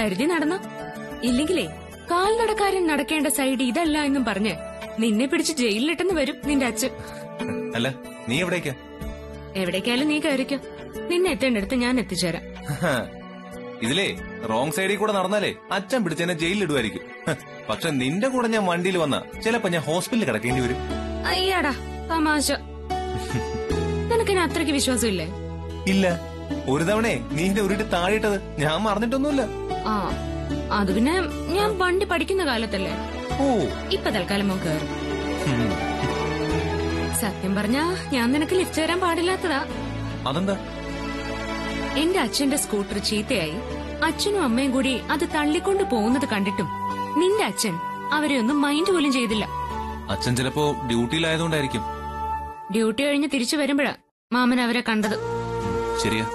കരുതി നടന്നു. ഇല്ലെങ്കിലേ കാൽനടക്കാരൻ നടക്കേണ്ട സൈഡ് ഇതല്ല എന്നും പറഞ്ഞ് നിന്നെ പിടിച്ച് ജയിലിലിട്ടെന്ന് വരും നിന്റെ അച്ഛൻ. അല്ല നീ എവിടേക്കാ? എവിടേക്കായാലും നീ കയറിക്കോ, നിന്നെ എത്തേണ്ടടുത്ത് ഞാൻ എത്തിച്ചേരാം. ഇതിലേ റോങ് സൈഡിൽ കൂടെ നടന്നാലേ അച്ഛൻ പിടിച്ചെന്നെ ജയിലിലിടുമായിരിക്കും. പക്ഷെ നിന്റെ കൂടെ ഞാൻ വണ്ടിയിൽ വന്ന ചിലപ്പോ ഞാൻ ഹോസ്പിറ്റലിൽ കിടക്കേണ്ടി വരും. അയ്യാടാ തമാശ, നിനക്ക് എന്നെ അത്രയ്ക്ക് വിശ്വാസമില്ലേ? ഇല്ല, ഒരു തവണേ നീ എന്റെ ഉരുട്ടി താഴെയിട്ടത് ഞാൻ മറന്നിട്ടൊന്നുമില്ല. ആ അത് പിന്നെ ഞാൻ വണ്ടി പഠിക്കുന്ന കാലത്തല്ലേ. ഓ ഇപ്പൊ തൽക്കാലം കയറും. സത്യം പറഞ്ഞാ ഞാൻ നിനക്ക് ലിഫ്റ്റ് തരാൻ പാടില്ലാത്തതാ. അതെന്താ? എന്റെ അച്ഛന്റെ സ്കൂട്ടർ ചീത്തയായി അച്ഛനും അമ്മയും കൂടി അത് തള്ളിക്കൊണ്ട് പോകുന്നത് കണ്ടിട്ടും നിന്റെ അച്ഛൻ അവരെ ഒന്നും മൈൻഡ് പോലും ചെയ്തില്ല. അച്ഛൻ ചിലപ്പോ ഡ്യൂട്ടിയിലായതുകൊണ്ടായിരിക്കും. ഡ്യൂട്ടി കഴിഞ്ഞ് തിരിച്ചു വരുമ്പോഴാ മാമൻ അവരെ കണ്ടത്. ശരിയാ,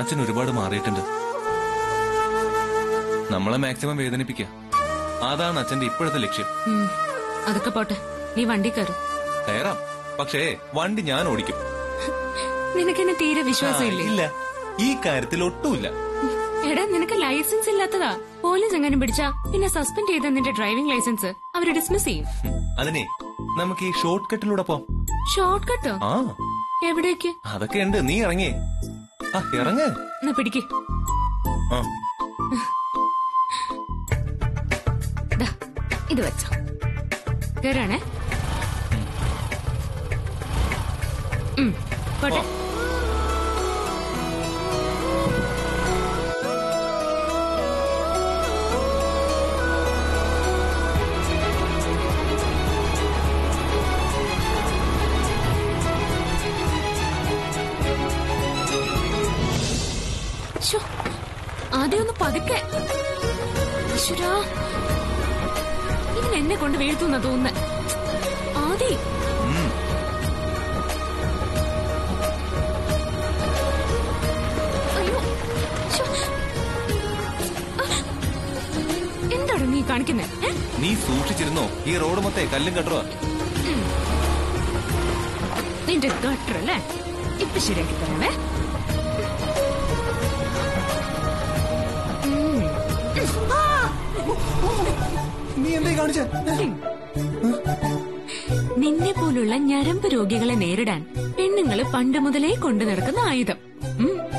അച്ഛൻ ഒരുപാട് മാറിയിട്ടുണ്ട്. നമ്മളെ മാക്സിമം വേദനിപ്പിക്കുക, അതാണ് അച്ഛന്റെ ഇപ്പോഴത്തെ ലക്ഷ്യം. അതൊക്കെ പോട്ടെ, നീ വണ്ടി കയറും. കയറാം, പക്ഷേ വണ്ടി ഞാൻ ഓടിക്കും. നിനക്കെന്നെ തീരെ വിശ്വാസമില്ല. ഇല്ല, ഈ കാര്യത്തിൽ ഒട്ടുമില്ല. എടാ നിനക്ക് ലൈസൻസ് ഇല്ലാത്തതാ. പോലീസ് എങ്ങാനും പിടിച്ചാ പിന്നെ സസ്പെൻഡ് ചെയ്ത നിന്റെ ഡ്രൈവിംഗ് ലൈസൻസ് അവര് ഡിസ്മിസ് ചെയ്യും. അതിനെ നമുക്ക് ഈ ഷോർട്ട് കട്ടിലൂടെ പോവാം. Shortcut? ആ എവിടേക്ക്? അതൊക്കെ ഉണ്ട്, നീ ഇറങ്ങി. ആ ഇറങ്ങ, പിടിക്ക്. ഇത് വെച്ചോ, കയറാണേ. പോട്ടെ. ആദ്യം ഒന്ന് പതുക്കെ. ഇതിന് എന്നെ കൊണ്ട് വീഴ്ത്തുന്ന തോന്നുന്നു. ആദി എന്താണ് നീ കാണിക്കുന്നത്? നീ സൂക്ഷിച്ചിരുന്നോ? ഈ റോഡ് മൊത്തം കല്ലും കട്ടറോ നിന്റെ കട്ടറല്ലേ? ഇപ്പൊ ശരിയാക്കി തരണേ. നിന്നെ പോലുള്ള ഞരമ്പ് രോഗികളെ നേരിടാൻ പെണ്ണുങ്ങള് പണ്ട് മുതലേ കൊണ്ടു നടക്കുന്ന ആയുധം.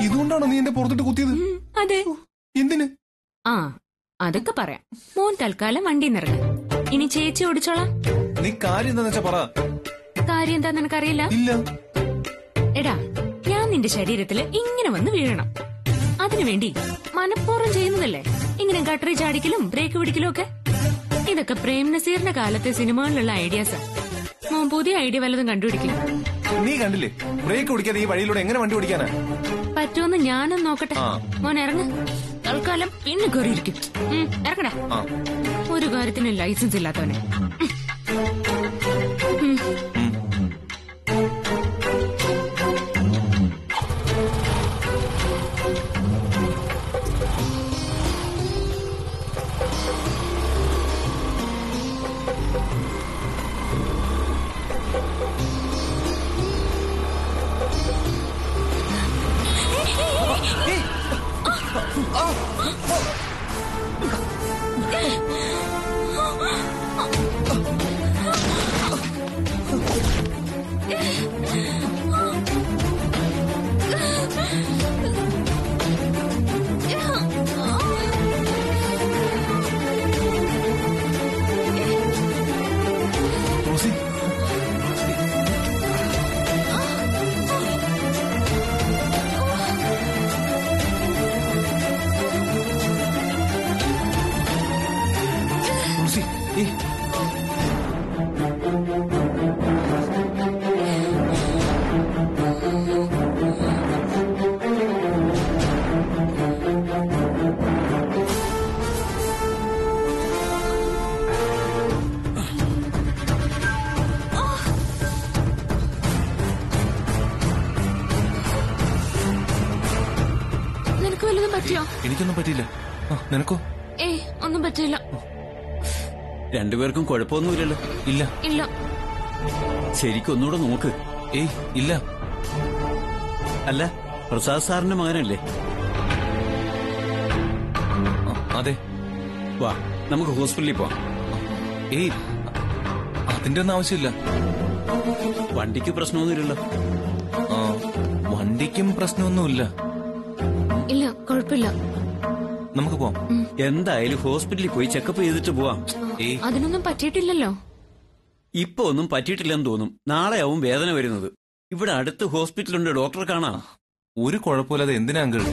ഇതുകൊണ്ടാണോ നീ എന്റെ പുറത്തിട്ട് കുത്തിയത്? അതെ. എന്തിന്? ആ അതൊക്കെ പറയാം. മോൻ തൽക്കാലം വണ്ടി നിറങ്ങി, ഇനി ചേച്ചി ഓടിച്ചോളാം. നീ കാര്യം എന്താന്ന് വെച്ചാ പറ. കാര്യം എന്താ നിനക്കറിയില്ല? ഇല്ല. എടാ ഞാൻ നിന്റെ ശരീരത്തില് ഇങ്ങനെ വന്ന് വീഴണം, അതിനുവേണ്ടി മനഃപൂർവ്വം ചെയ്യുന്നതല്ലേ ഇങ്ങനെ ഗട്ടറി ചാടിക്കലും ബ്രേക്ക് പിടിക്കലും ഒക്കെ. ഇതൊക്കെ പ്രേം നസീറിന്റെ കാലത്തെ സിനിമകളിലുള്ള ഐഡിയാസാ. മോൻ പുതിയ ഐഡിയ വല്ലതും കണ്ടുപിടിക്കും. നീ കണ്ടില്ലേ ബ്രേക്ക് പിടിക്കാതെ ഈ വഴിയിലൂടെ എങ്ങനെ വണ്ടി ഓടിക്കാനാ? പറ്റുമെന്ന് ഞാനും നോക്കട്ടെ. മോൻ ഇറങ്ങ, തൽക്കാലം പിന്നെ കയറിയിരിക്കും. ഇറങ്ങടാ. ഒരു കാര്യത്തിന് ലൈസൻസ് ഇല്ലാത്തവനെ. എനിക്കൊന്നും പറ്റിയില്ല. നിനക്കോ? ഏയ് ഒന്നും പറ്റിയില്ല. രണ്ടുപേർക്കും കുഴപ്പമൊന്നുമില്ലല്ലോ? ഇല്ല ഇല്ല. ശരിക്കും ഒന്നുകൂടെ നോക്ക്. ഏയ് ഇല്ല. അല്ല പ്രസാദ് സാറിന്റെ മകനല്ലേ? ആ അതെ വാ നമുക്ക് ഹോസ്പിറ്റലിൽ പോവാം. ഏയ് അതിന്റെ ഒന്നും ആവശ്യമില്ല, വണ്ടിക്ക് പ്രശ്നമൊന്നുമില്ലല്ലോ. വണ്ടിക്കും പ്രശ്നമൊന്നുമില്ല. ഇല്ല കുഴപ്പമില്ല, നമുക്ക് പോവാം. എന്തായാലും ഹോസ്പിറ്റലിൽ പോയി ചെക്കപ്പ് ചെയ്തിട്ട് പോവാം. അതിനൊന്നും പറ്റിയിട്ടില്ലല്ലോ. ഇപ്പൊ ഒന്നും പറ്റിയിട്ടില്ലെന്ന് തോന്നും, നാളെയാവും വേദന വരുന്നത്. ഇവിടെ അടുത്ത് ഹോസ്പിറ്റലുണ്ട്, ഡോക്ടറെ കാണാം. ഒരു കുഴപ്പമില്ലാതെ എന്തിനാ അങ്കിൾ?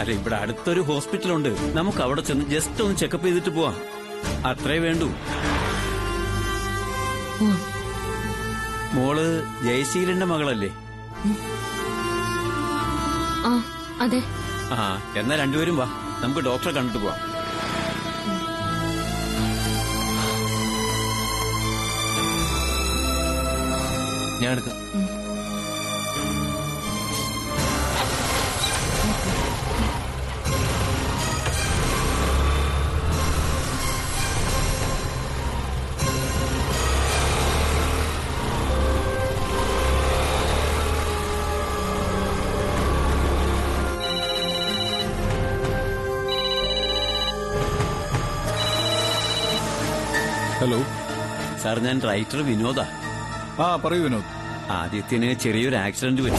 അല്ല ഇവിടെ അടുത്തൊരു ഹോസ്പിറ്റലുണ്ട്, നമുക്ക് അവിടെ ചെന്ന് ജസ്റ്റ് ഒന്ന് ചെക്കപ്പ് ചെയ്തിട്ട് പോവാം, അത്രേ വേണ്ടൂ. മോള് ജയശീലന്റെ മകളല്ലേ? അതെ. ആ എന്നാ രണ്ടുപേരും വാ, നമുക്ക് ഡോക്ടറെ കണ്ടിട്ട് പോവാം. ഞാൻ എടുക്കാം. ഹലോ സാർ, ഞാൻ റൈറ്റർ വിനോദാ. ആ പറയൂ വിനോദ്. ആദിത്യന് ചെറിയൊരു ആക്സിഡന്റ് പറ്റി.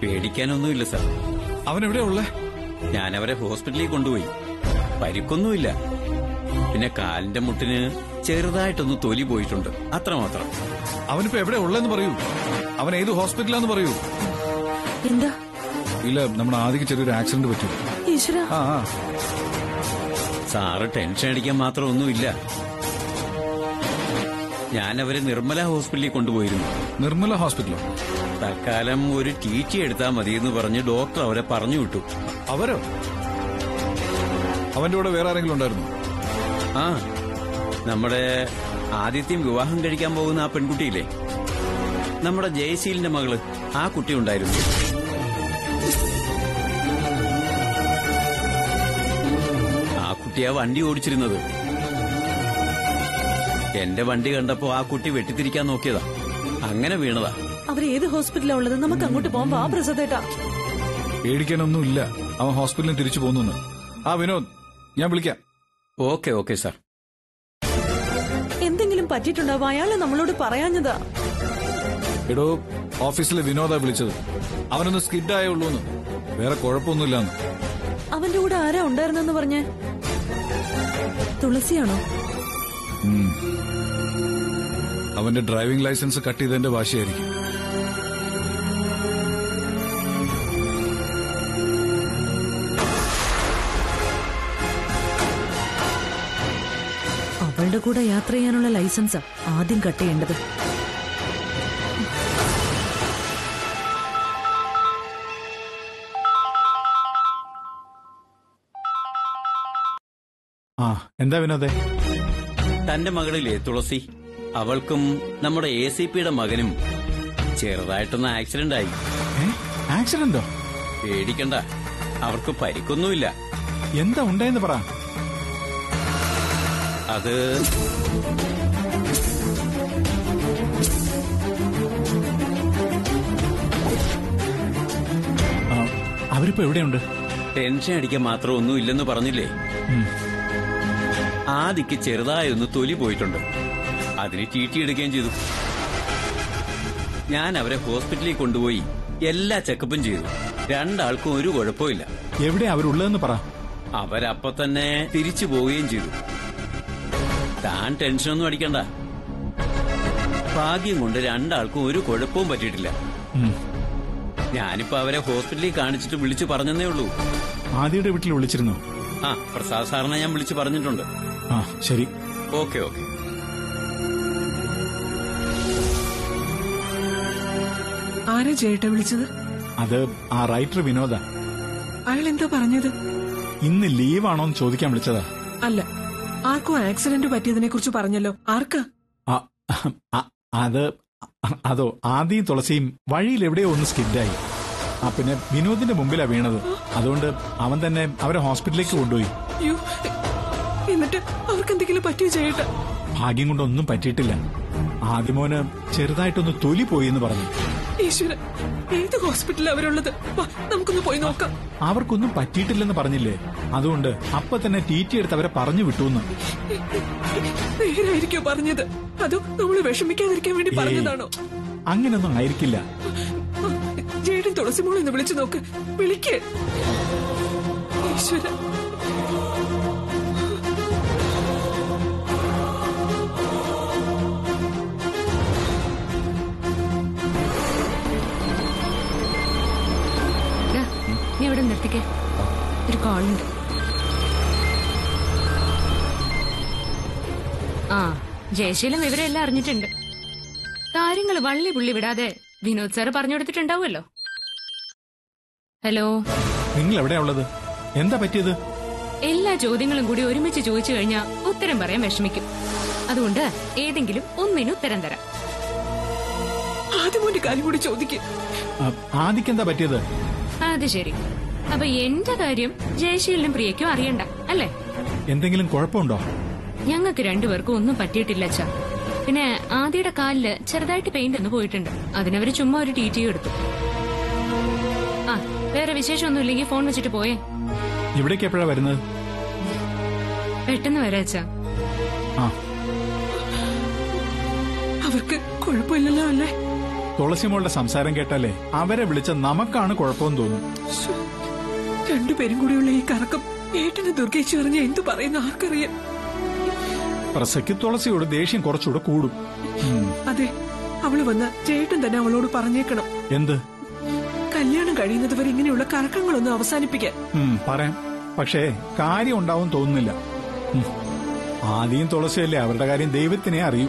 പേടിക്കാനൊന്നുമില്ല സാർ. അവനെവിടെയാ ഉള്ളേ? ഞാൻ അവരെ ഹോസ്പിറ്റലിൽ കൊണ്ടുപോയി, പരിക്കൊന്നുമില്ല. പിന്നെ കാലിന്റെ മുട്ടിന് ചെറുതായിട്ടൊന്ന് തൊലി പോയിട്ടുണ്ട്, അത്രമാത്രം. അവനിപ്പോ എവിടെയാ ഉള്ളെന്ന് പറയൂ, അവൻ ഏത് ഹോസ്പിറ്റലാന്ന് പറയൂ. എന്താ? ഇല്ല നമ്മുടെ ആദിക്ക് ചെറിയൊരു ആക്സിഡന്റ് പറ്റി. ആ സാറ് ടെൻഷൻ അടിക്കാൻ മാത്രം ഒന്നുമില്ല. ഞാനവരെ നിർമ്മല ഹോസ്പിറ്റലിൽ കൊണ്ടുപോയിരുന്നു. നിർമ്മല ഹോസ്പിറ്റലോ? തൽക്കാലം ഒരു ടി ടി എടുത്താൽ മതിയെന്ന് പറഞ്ഞ് ഡോക്ടർ അവരെ പറഞ്ഞു വിട്ടു. അവരോ? അവന്റെ കൂടെ വേറെ ആരെങ്കിലും ഉണ്ടായിരുന്നു? ആ നമ്മുടെ ആദിത്യം വിവാഹം കഴിക്കാൻ പോകുന്ന ആ പെൺകുട്ടിയില്ലേ, നമ്മുടെ ജയശീലിന്റെ മകള്, ആ കുട്ടി ഉണ്ടായിരുന്നു. കുട്ടിയാ വണ്ടി ഓടിച്ചിരുന്നത്. എന്റെ വണ്ടി കണ്ടപ്പോ ആ കുട്ടി വെട്ടിത്തിരിക്കാൻ നോക്കിയതാ, അങ്ങനെ വീണതാ. അവർ ഏത് ഹോസ്പിറ്റലാ ഉള്ളത്? നമുക്ക് അങ്ങോട്ട് പോകുമ്പോ ആ പ്രസദേട്ടാ. പേടിക്കാനൊന്നുമില്ല, അവൻ ഹോസ്പിറ്റലിൽ തിരിച്ചു പോകുന്നു. ആ വിനോദ്, ഞാൻ വിളിക്കാം. Okay okay sir. എന്തെങ്കിലും പറ്റിയിട്ടുണ്ടാവും, അയാള് നമ്മളോട് പറയാഞ്ഞതാ. എടോ ഓഫീസിലെ വിനോദാ വിളിച്ചത്, അവനൊന്ന് സ്കിഡ് ആയേ ഉള്ളൂന്ന്, വേറെ കുഴപ്പമൊന്നുമില്ലാന്ന്. അവന്റെ കൂടെ ആരാ ഉണ്ടായിരുന്നെന്ന് പറഞ്ഞേ? തുളസിയാണോ? അവന്റെ ഡ്രൈവിംഗ് ലൈസൻസ് കട്ട് ചെയ്തതിന്റെ വാശിയായിരിക്കും. അവളുടെ കൂടെ യാത്ര ചെയ്യാനുള്ള ലൈസൻസാ ആദ്യം കട്ട് ചെയ്യേണ്ടത്. എന്താ വിനോദേ? തന്റെ മകളിലെ തുളസി, അവൾക്കും നമ്മുടെ ACPയുടെ മകനും ചെറുതായിട്ടൊന്ന് ആക്സിഡന്റ് ആയി. ആക്സിഡന്റോ? പേടിക്കണ്ട, അവർക്ക് പരിക്കൊന്നുമില്ല. എന്താ ഉണ്ടായെന്ന് പറ. അത് അവരിപ്പോ എവിടെയുണ്ട്? ടെൻഷൻ അടിക്കാൻ മാത്രം ഒന്നും ഇല്ലെന്ന് പറഞ്ഞില്ലേ. ആദിക്ക് ചെറുതായൊന്ന് തൊലി പോയിട്ടുണ്ട്, അതിന് ടി ടി എടുക്കുകയും ചെയ്തു. ഞാൻ അവരെ ഹോസ്പിറ്റലിൽ കൊണ്ടുപോയി എല്ലാ ചെക്കപ്പും ചെയ്തു, രണ്ടാൾക്കും ഒരു കുഴപ്പമില്ല. എവിടെ അവരുള്ളതെന്ന് പറ. അവരപ്പൊ തന്നെ തിരിച്ചു പോവുകയും ചെയ്തു. താൻ ടെൻഷനൊന്നും അടിക്കണ്ട, ഭാഗ്യം കൊണ്ട് രണ്ടാൾക്കും ഒരു കുഴപ്പവും പറ്റിയിട്ടില്ല. ഞാനിപ്പോ അവരെ ഹോസ്പിറ്റലിൽ കാണിച്ചിട്ട് വിളിച്ചു പറഞ്ഞതേ ഉള്ളൂ. ആദിയുടെ വീട്ടിൽ വിളിച്ചിരുന്നു? ആ പ്രസാദ് സാറിനെ ഞാൻ വിളിച്ചു പറഞ്ഞിട്ടുണ്ട്. ആ ശരി, ഓക്കെ ഓക്കെ. ആരാ ചേട്ട വിളിച്ചത്? അത് ആ റൈറ്റർ വിനോദ. അയാൾ എന്താ പറഞ്ഞത്? ഇന്ന് ലീവാണോന്ന് ചോദിക്കാൻ വിളിച്ചതാ. അല്ല, ആർക്കും ആക്സിഡന്റ് പറ്റിയതിനെ കുറിച്ച് പറഞ്ഞല്ലോ, ആർക്കാ? അതോ ആദിയും തുളസിയും വഴിയിൽ എവിടെയോ ഒന്ന് സ്കിഡായി. ആ പിന്നെ വിനോദിന്റെ മുമ്പിലാ വീണത്, അതുകൊണ്ട് അവൻ തന്നെ അവരെ ഹോസ്പിറ്റലിലേക്ക് കൊണ്ടുപോയി. എന്നിട്ട് അവർക്ക് എന്തെങ്കിലും പറ്റിയോ ചെയ്യട്ടെ? ഭാഗ്യം കൊണ്ടൊന്നും പറ്റിയിട്ടില്ല, ആദ്യമോന് ചെറുതായിട്ടൊന്ന് തൊലി പോയി എന്ന് പറഞ്ഞു. ഈശ്വരൻ, ഏത് ഹോസ്പിറ്റലിൽ അവരുള്ളത്? നമുക്കൊന്ന് പോയി നോക്കാം. അവർക്കൊന്നും പറ്റിയിട്ടില്ലെന്ന് പറഞ്ഞില്ലേ, അതുകൊണ്ട് അപ്പൊ തന്നെ ടീറ്റി എടുത്ത് അവരെ പറഞ്ഞു വിട്ടൂന്ന്. നേരായിരിക്കോ പറഞ്ഞത്? അതോ നമ്മള് വിഷമിക്കാതിരിക്കാൻ വേണ്ടി പറഞ്ഞതാണോ? അങ്ങനൊന്നും ആയിരിക്കില്ല. ജേടൻ തുളസിമോൾ എന്ന് വിളിച്ചു നോക്ക്. വിളിക്കേ ഈശ്വര. ഇവിടെ നിർത്തിക്കേ, ഒരു കോളുണ്ട്. ആ, ജയശീലം വിവരമെല്ലാം അറിഞ്ഞിട്ടുണ്ട്. കാര്യങ്ങൾ വള്ളി പുള്ളി വിടാതെ വിനോദ് സാറ് പറഞ്ഞു കൊടുത്തിട്ടുണ്ടാവുമല്ലോ. ഹലോ, നിങ്ങൾ എവിടെയാ ഉള്ളത്? എന്താ പറ്റിയത്? എല്ലാ ചോദ്യങ്ങളും കൂടി ഒരുമിച്ച് ചോദിച്ചു കഴിഞ്ഞാൽ ഉത്തരം പറയാൻ വിഷമിക്കും. അതുകൊണ്ട് ഏതെങ്കിലും ഒന്നിനു ഉത്തരം തരാം. ആദ്യം ഒരു കാര്യം കൂടി ചോദിക്കും, ആദിക്കെന്താ പറ്റിയത്? അത് ശരി. അപ്പൊ എന്റെ കാര്യം ജയശീലിനും പ്രിയക്കും അറിയണ്ട അല്ലേ? എന്തെങ്കിലും കുഴപ്പമുണ്ടോ? ഞങ്ങൾക്ക് രണ്ടുപേർക്കും ഒന്നും പറ്റിയിട്ടില്ല അച്ഛാ. പിന്നെ ആദിയുടെ കാലില് ചെറുതായിട്ട് പെയിന്റ് ഒന്ന് പോയിട്ടുണ്ട്. അതിനവര് ചുമ്മാ ഒരു ടി ടി എടുത്തു. ആ, വേറെ വിശേഷം ഒന്നും ഇല്ലെങ്കിൽ ഫോൺ വെച്ചിട്ട് പോയേ. ഇവിടേക്ക് എപ്പോഴാ വരുന്നത്? പെട്ടെന്ന് വരാം അച്ഛാ. അവർക്ക് കുഴപ്പമില്ലല്ലോ അല്ലേ? തുളസിമോളുടെ സംസാരം കേട്ടാലേ അവരെ വിളിച്ച നമുക്കാണ് കുഴപ്പമെന്ന് തോന്നും. രണ്ടുപേരും കൂടിയുള്ള ഈ കറക്കം ഏട്ടനെ ദുർഗേച്ചു പറഞ്ഞ എന്തു പറയുന്ന ആർക്കറിയാം. പ്രസയ്ക്ക് തുളസിയോട് ദേഷ്യം കുറച്ചുകൂടെ കൂടും. അതെ, അവള് വന്ന ചേട്ടൻ തന്നെ അവളോട് പറഞ്ഞേക്കണം. എന്ത്? കല്യാണം കഴിയുന്നത് വരെ ഇങ്ങനെയുള്ള കറക്കങ്ങളൊന്നും അവസാനിപ്പിക്കാൻ പറയാം. പക്ഷേ കാര്യം ഉണ്ടാവും തോന്നുന്നില്ല. ആദ്യം തുളസിയല്ലേ, അവരുടെ കാര്യം ദൈവത്തിനെ അറിയൂ.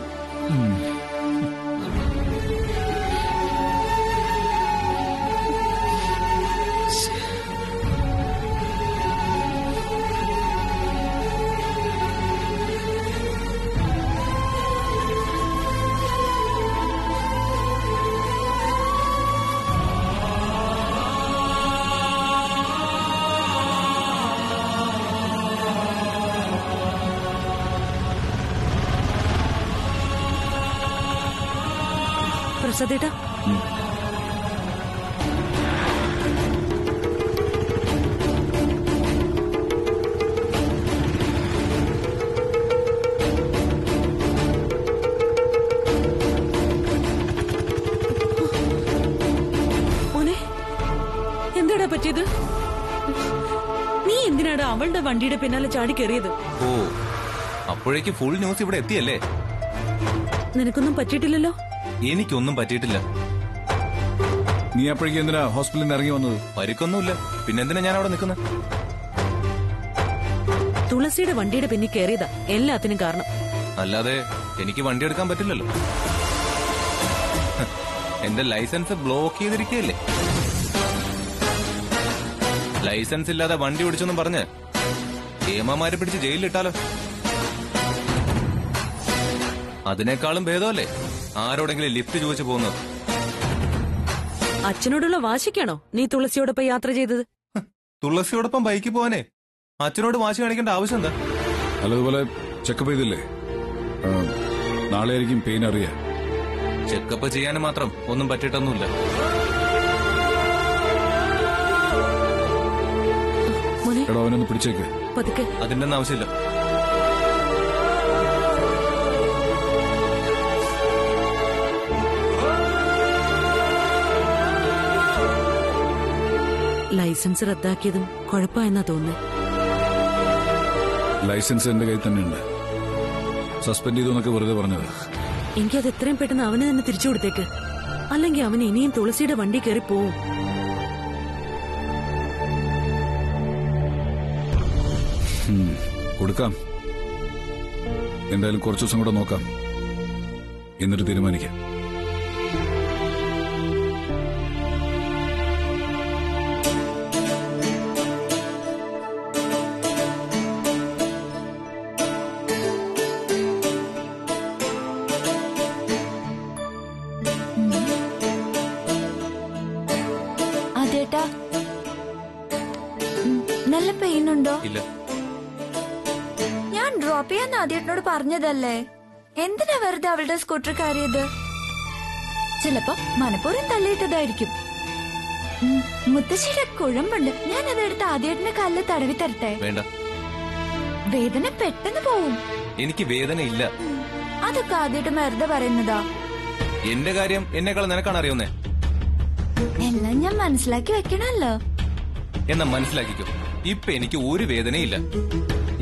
പ്രസാദേട്ടാ, ഓനെ എന്താടാ പറ്റിയത്? നീ എന്തിനാടാ അവളുടെ വണ്ടിയുടെ പിന്നാലെ ചാടി കയറിയത്? ഓ, അപ്പോഴേക്ക് ഫുൾ ന്യൂസ് ഇവിടെ എത്തിയല്ലേ? നിനക്കൊന്നും പറ്റിയിട്ടില്ലല്ലോ. എനിക്കൊന്നും പറ്റിയിട്ടില്ല. നീ അപ്പോഴേക്കും എന്തിനാ ഹോസ്പിറ്റലിൽ നിന്ന് ഇറങ്ങി വന്നത്? പരിക്കൊന്നുമില്ല, പിന്നെന്തിനാ ഞാൻ അവിടെ നിൽക്കുന്നത്? തുളസിയുടെ വണ്ടിയുടെ പിന്നിൽ കയറിയതാ എല്ലാത്തിനും കാരണം. അല്ലാതെ എനിക്ക് വണ്ടി എടുക്കാൻ പറ്റില്ലല്ലോ. എന്റെ ലൈസൻസ് ബ്ലോക്ക് ചെയ്തിരിക്കുകയല്ലേ. ലൈസൻസ് ഇല്ലാതെ വണ്ടി ഓടിച്ചെന്നും പറഞ്ഞ് ഏമാമാരെ പിടിച്ച് ജയിലിലിട്ടാലോ? അതിനേക്കാളും ഭേദമല്ലേ ആരോടെങ്കിലും ലിഫ്റ്റ് ചോദിച്ചു പോകുന്നത്? അച്ഛനോടുള്ള വാശിക്കാണോ നീ തുളസിയോടൊപ്പം യാത്ര ചെയ്തത്? തുളസിയോടൊപ്പം ബൈക്കിൽ പോവാനേ അച്ഛനോട് വാശി കാണിക്കേണ്ട ആവശ്യം എന്താ? നല്ലതുപോലെ ചെക്കപ്പ് ചെയ്തില്ലേ? നാളെ ആയിരിക്കും പെയിൻ അറിയാ. ചെക്കപ്പ് ചെയ്യാൻ മാത്രം ഒന്നും പറ്റിയിട്ടൊന്നുമില്ല. അവനൊന്ന് പിടിച്ചേക്ക്. അതിന്റെ ഒന്നും ആവശ്യമില്ല. ലൈസൻസ് റദ്ദാക്കിയതും കുഴപ്പമായെന്നാ തോന്നുന്നത്. ലൈസൻസ് എന്റെ കയ്യിൽ തന്നെയുണ്ട്. സസ്പെൻഡ് ചെയ്തു വെറുതെ പറഞ്ഞത്. എനിക്കത് എത്രയും പെട്ടെന്ന് അവന് തന്നെ തിരിച്ചു കൊടുത്തേക്ക്. അല്ലെങ്കിൽ അവന് ഇനിയും തുളസിയുടെ വണ്ടി കയറി പോവും. കൊടുക്കാം. എന്തായാലും കുറച്ചു ദിവസം കൂടെ നോക്കാം, എന്നിട്ട് തീരുമാനിക്കാം. ചിലപ്പോ മനപ്പൂർവ്വം തള്ളിയിട്ടതായിരിക്കും. മുത്തശ്ശിയുടെ കുഴമ്പുണ്ട്, ഞാൻ അതെടുത്ത് ആദ്യേട്ടന്റെ കാലില് തടവി തരട്ടെ? വേണ്ട, വേദന പെട്ടെന്ന് പോവും. എനിക്ക് വേദന ഇല്ല. അതൊക്കെ ആദ്യേട്ടൻ വെറുതെ പറയുന്നതാ. എന്റെ കാര്യം എന്നെക്കാൾ നിനക്കാണ് അറിയുന്നേ. എല്ലാം ഞാൻ മനസ്സിലാക്കി വെക്കണല്ലോ. എന്നാ മനസ്സിലാക്കിക്കോ, ഇപ്പൊ എനിക്ക് ഒരു വേദനയില്ല.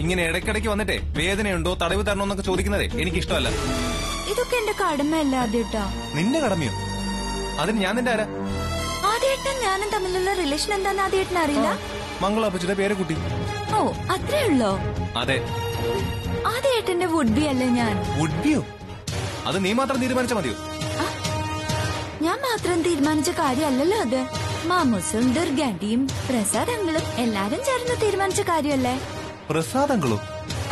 ഇങ്ങനെ ഇടയ്ക്കിടയ്ക്ക് വന്നിട്ടേ വേദനയുണ്ടോ തടവ് തരണോന്നൊക്കെ ചോദിക്കുന്നതേ എനിക്കിഷ്ടമല്ല. ഇതൊക്കെ എന്റെ കടമയല്ല ആദ്യേട്ടാ. നിന്റെ കടമയോ? അതിന് ഞാൻ നിന്റെ ആരാ? ആദ്യേട്ടൻ ഞാനും തമ്മിലുള്ള റിലേഷൻ എന്താന്ന് ആദ്യേട്ടൻ അറിയില്ല? മംഗളാപ്പച്ചിയുടെ പേര് കുട്ടി. ഓ, അത്രേ ഉള്ളോ? അതെ. ആദ്യേട്ടന്റെ വുഡ്ബി അല്ലേ ഞാൻ? വുഡ്ബിയോ? അത് നീ മാത്രം തീരുമാനിച്ചാ മതിയോ? ഞാൻ മാത്രം തീരുമാനിച്ച കാര്യമല്ലല്ലോ അത്. മാമൂസും ദുർഗ ആന്റിയും പ്രസാദ് അങ്കിളും എല്ലാരും ചേർന്ന് തീരുമാനിച്ച കാര്യമല്ലേ? പ്രസാദ് അങ്കിളോ?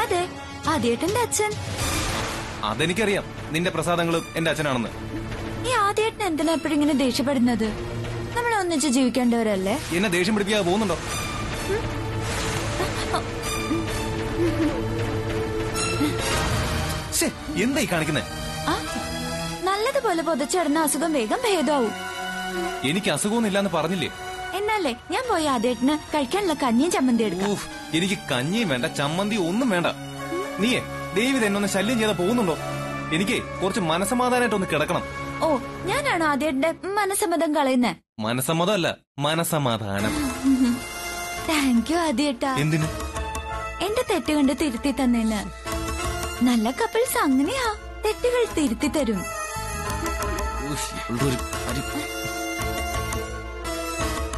അതെ, ആദ്യേട്ടന്റെ അച്ഛൻ. അതെനിക്കറിയാം നിന്റെ പ്രസാദ് അങ്കിളും എന്റെ അച്ഛനാണെന്ന്. ഈ ആദ്യേട്ടൻ എന്തിനാ എപ്പോഴും ഇങ്ങനെ ദേഷ്യപ്പെടുന്നത്? നമ്മൾ ഒന്നിച്ച് ജീവിക്കേണ്ടവരല്ലേ? എന്നെ ദേഷ്യം പിടിപ്പിക്കാതെ പോകുന്നുണ്ടോ? എന്തായി കാണിക്കുന്നേ? നല്ലതുപോലെ പൊതച്ചിടുന്ന അസുഖം വേഗം ഭേദമാവും. എനിക്ക് അസുഖമൊന്നുമില്ലാന്ന് പറഞ്ഞില്ലേ? എന്നാലേ ഞാൻ പോയി ആദ്യേട്ടന് കഴിക്കാനുള്ള കഞ്ഞിയും ചമ്മന്തി എടുക്കും. എനിക്ക് കഞ്ഞിയും വേണ്ട, ചമ്മന്തി ഒന്നും വേണ്ട. നീയേ ദൈവം എന്നൊന്ന് ശല്യം ചെയ്താ പോകുന്നുണ്ടോ? എനിക്ക് കുറച്ച് മനസമാധാനമായിട്ടൊന്ന് കിടക്കണം. ഓ, ഞാനാണോ ആദ്യേട്ടന്റെ മനസമ്മതം കളയുന്നേ? മനസമ്മതം അല്ല, മനസമാധാനം. താങ്ക് യു ആദ്യേട്ടാ. എന്തിന്? എന്റെ തെറ്റ് കണ്ട് തിരുത്തി തന്നേന്. നല്ല കപ്പിൾസ് അങ്ങനെയാ, തെറ്റുകൾ തിരുത്തി തരും.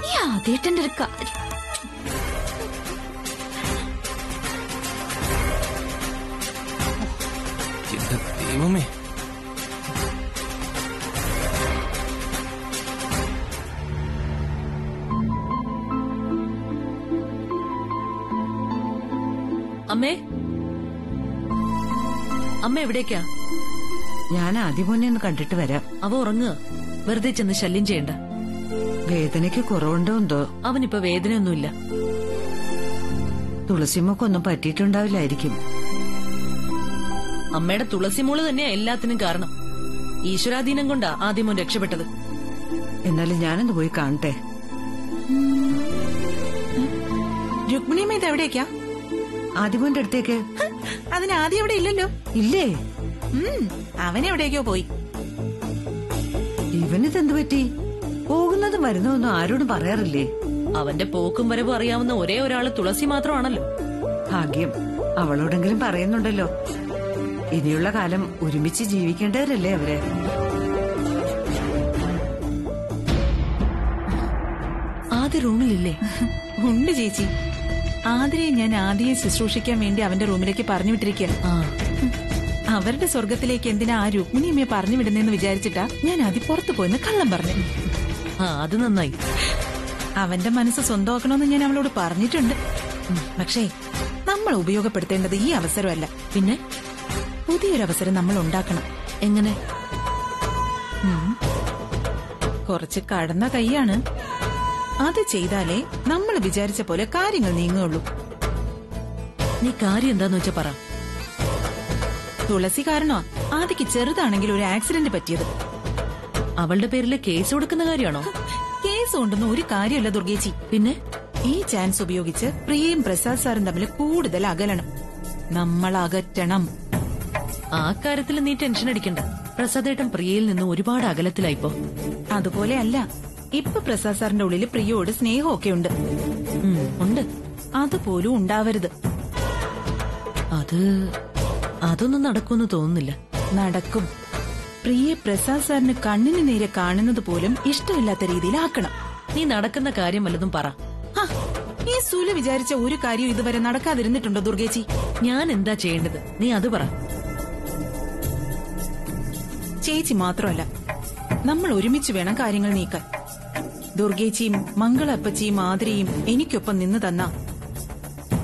ഈ ആദ്യേട്ടന്റെ ഒരു കാര്യം. അമ്മേ, അമ്മ എവിടേക്കാ? ഞാൻ ആദ്യമോനെ ഒന്ന് കണ്ടിട്ട് വരാം. അവ ഉറങ്ങുക, വെറുതെ ചെന്ന് ശല്യം ചെയ്യണ്ട. വേദനയ്ക്ക് കുറവുണ്ടോ എന്തോ? അവനിപ്പോ വേദനയൊന്നുമില്ല. തുളസിമോക്കൊന്നും പറ്റിയിട്ടുണ്ടാവില്ലായിരിക്കും. അമ്മയുടെ തുളസിമോള് തന്നെയാ എല്ലാത്തിനും കാരണം. ഈശ്വരാധീനം കൊണ്ടാ ആദ്യമോൻ രക്ഷപ്പെട്ടത്. എന്നാലും ഞാനൊന്ന് പോയി കാണട്ടെ. രുക്മിണിയമ്മ, ഇത് എവിടേക്കാ? ആദ്യമോന്റെ അടുത്തേക്ക്. അതിന് ആദ്യം ഇവിടെ ഇല്ലല്ലോ. ഇല്ലേ? അവനെവിടേക്കോ പോയി. ഇവനിതെന്തു പറ്റി? പോകുന്നതും വരുന്നതൊന്നും ആരോടും പറയാറില്ലേ? അവന്റെ പോക്കും വരവും അറിയാവുന്ന ഒരേ ഒരാള് തുളസി മാത്രമാണല്ലോ. ഭാഗ്യം, അവളോടെങ്കിലും പറയുന്നുണ്ടല്ലോ. ഇനിയുള്ള കാലം ഒരുമിച്ച് ജീവിക്കേണ്ടവരല്ലേ അവര്? ആദി റൂമിലില്ലേ? ഉണ്ട് ചേച്ചി. ആദിയെ ഞാൻ ആദിയെ ശുശ്രൂഷിക്കാൻ വേണ്ടി അവന്റെ റൂമിലേക്ക് പറഞ്ഞു വിട്ടിരിക്കുക. അവരുടെ സ്വർഗത്തിലേക്ക് എന്തിനാ ആ രുക്മിണിയമ്മയെ പറഞ്ഞു വിടുന്നേന്ന് വിചാരിച്ചിട്ടാ ഞാൻ ആദ്യം പുറത്തു പോയെന്ന് കള്ളം പറഞ്ഞു. അത് നന്നായി. അവന്റെ മനസ്സ് സ്വന്തമാക്കണമെന്ന് ഞാൻ അവളോട് പറഞ്ഞിട്ടുണ്ട്. പക്ഷേ നമ്മൾ ഉപയോഗപ്പെടുത്തേണ്ടത് ഈ അവസരമല്ല. പിന്നെ പുതിയൊരവസരം നമ്മൾ ഉണ്ടാക്കണം. എങ്ങനെ? കുറച്ച് കടന്ന കൈയാണ്. അത് ചെയ്താലേ നമ്മൾ വിചാരിച്ച പോലെ കാര്യങ്ങൾ നീങ്ങുള്ളൂ. നീ കാര്യം എന്താന്ന് വെച്ചാ പറ. തുളസി കാരണോ ആദിക്ക് ചെറുതാണെങ്കിൽ ഒരു ആക്സിഡന്റ് പറ്റിയത്. അവളുടെ പേരില് കേസ് കൊടുക്കുന്ന കാര്യമാണോ? കേസ് കൊണ്ടൊന്നും ഒരു കാര്യമല്ല ദുർഗേച്ചി. പിന്നെ ഈ ചാൻസ് ഉപയോഗിച്ച് പ്രിയയും പ്രസാദ് സാറും തമ്മിൽ കൂടുതൽ അകലണം. നമ്മൾ അകറ്റണം. ആ കാര്യത്തിൽ നീ ടെൻഷൻ അടിക്കണ്ട. പ്രസാദേട്ടൻ പ്രിയയിൽ നിന്ന് ഒരുപാട് അകലത്തിലായിപ്പോ. അതുപോലെ അല്ല, ഇപ്പൊ പ്രസാദ് സാറിന്റെ ഉള്ളിൽ പ്രിയയോട് സ്നേഹമൊക്കെ ഉണ്ട്. ഉണ്ട്, അതുപോലും ഉണ്ടാവരുത്. അതൊന്നും നടക്കുമെന്ന് തോന്നുന്നില്ല. നടക്കും. പ്രിയ പ്രസാദ് സാറിന് കണ്ണിന് നേരെ കാണുന്നത് പോലും ഇഷ്ടമില്ലാത്ത രീതിയിൽ ആക്കണം. നീ നടക്കുന്ന കാര്യം വല്ലതും പറ. ഈ സൂല് വിചാരിച്ച ഒരു കാര്യം ഇതുവരെ നടക്കാതിരുന്നിട്ടുണ്ടോ ദുർഗേച്ചി? ഞാൻ എന്താ ചെയ്യേണ്ടത്? നീ അത് പറ. ചേച്ചി മാത്രമല്ല, നമ്മൾ ഒരുമിച്ച് വേണം കാര്യങ്ങൾ നീക്കാൻ. ദുർഗേച്ചിയും മംഗളപ്പച്ചിയും ആതിരയും എനിക്കൊപ്പം നിന്ന് തന്ന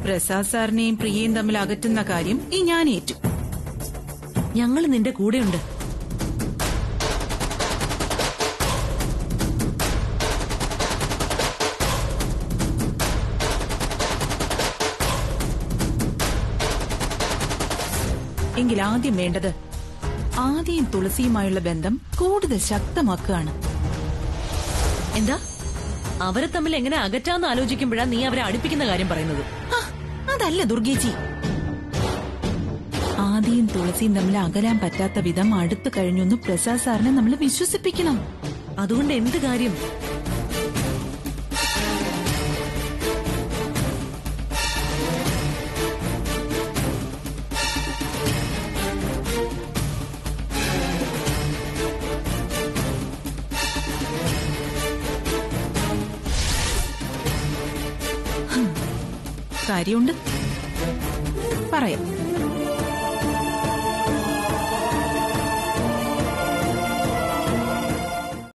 പ്രസാദ് സാറിനെയും പ്രിയയും തമ്മിൽ അകറ്റുന്ന കാര്യം ഈ ഞാൻ ഏറ്റു. ഞങ്ങൾ നിന്റെ കൂടെയുണ്ട്. എങ്കിൽ ആദ്യം വേണ്ടത് ആ ആദിയും തുളസിയുമായുള്ള ബന്ധം കൂടുതൽ ശക്തമാക്കുകയാണ്. എന്താ അവരെ തമ്മിൽ എങ്ങനെ അകറ്റാന്ന് ആലോചിക്കുമ്പോഴാണ് നീ അവരെ അടുപ്പിക്കുന്ന കാര്യം പറയുന്നത്? അതല്ല ദുർഗേച്ചി, ആദിയും തുളസിയും തമ്മിൽ അകലാൻ പറ്റാത്ത വിധം അടുത്തു കഴിഞ്ഞൊന്ന് പ്രസാദ് സാറിനെ നമ്മൾ വിശ്വസിപ്പിക്കണം. അതുകൊണ്ട് എന്ത് കാര്യം? കാര്യമുണ്ട് പറയാം.